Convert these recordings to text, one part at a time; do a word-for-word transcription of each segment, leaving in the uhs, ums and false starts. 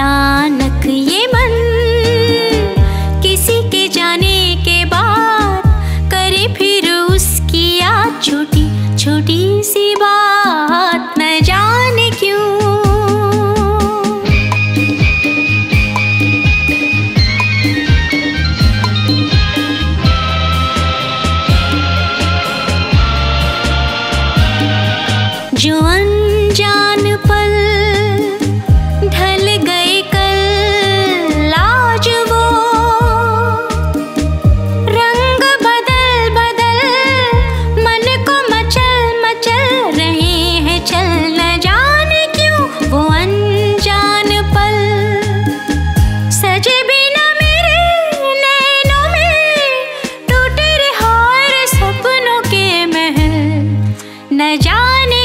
अचानक ये मन किसी के जाने के बाद करे फिर उसकी याद, छोटी छोटी सी बात न जाने क्यों। जो अनजान पल ढल गए कल, आज वो रंग बदल बदल मन को मचल मचल रहे हैं चल न जाने क्यों। वो अनजान पल सजे बिना मेरे नैनों में, टूटे रे हार सपनों के महल न जाने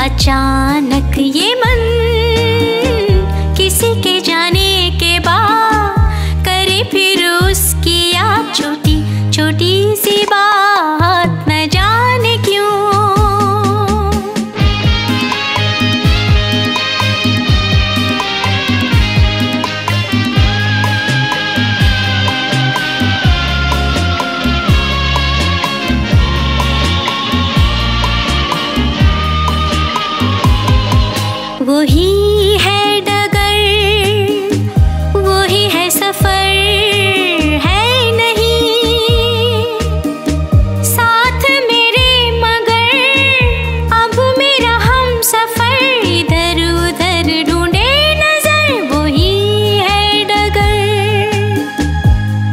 अचानक ये मन किसी के जाने के बाद करे फिर उसकी याद, छोटी छोटी सी बात न जाने क्यों। वही है डगर वही है सफर है नहीं साथ मेरे, मगर अब मेरा हम सफर इधर उधर ढूंढे नजर। वही है डगर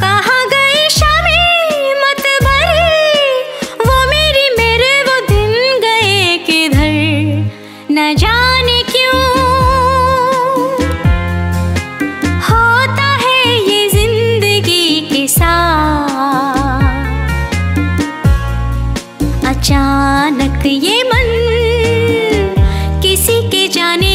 कहाँ गई शामे मत भरे, वो मेरी मेरे वो दिन गए किधर न जाने क्यों। होता है ये जिंदगी के साथ, अचानक ये मन किसी के जाने